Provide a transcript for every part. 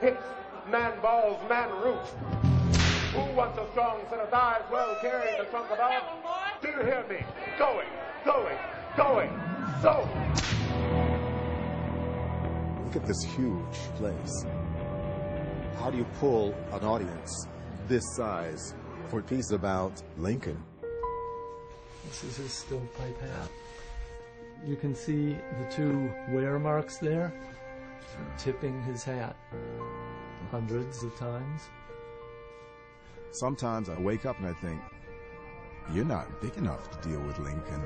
hips, man balls, man roots. Who wants a strong set of thighs well carrying the trunk of ours? Do you hear me? Going, going, going, so. Look at this huge place. How do you pull an audience this size for a piece about Lincoln? This is his stovepipe hat. You can see the two wear marks there, tipping his hat hundreds of times. Sometimes I wake up and I think, you're not big enough to deal with Lincoln.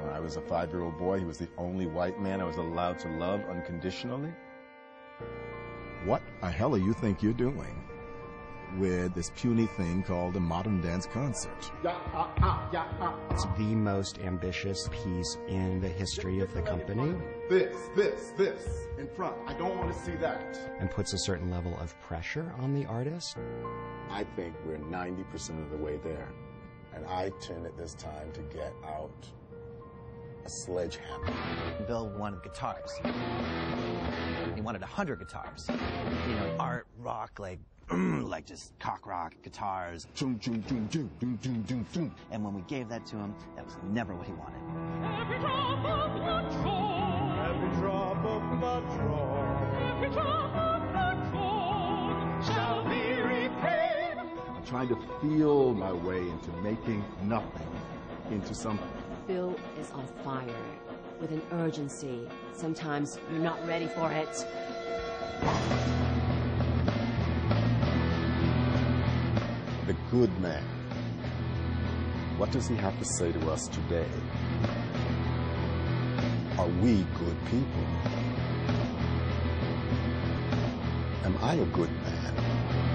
When I was a 5-year-old boy, he was the only white man I was allowed to love unconditionally. What the hell do you think you're doing with this puny thing called a modern dance concert? It's the most ambitious piece in the history of the company. This in front. I don't want to see that. And puts a certain level of pressure on the artist. I think we're 90% of the way there. And I tend at this time to get out a sledgehammer. Bill wanted guitars. He wanted 100 guitars. You know, art, rock, like just cock rock guitars. And when we gave that to him, that was never what he wanted. Every drop of blood drawn. Every drop of blood drawn. Every drop of blood drawn shall be repaid. I'm trying to feel my way into making nothing into something. Bill is on fire with an urgency. Sometimes you're not ready for it. The good man. What does he have to say to us today? Are we good people? Am I a good man?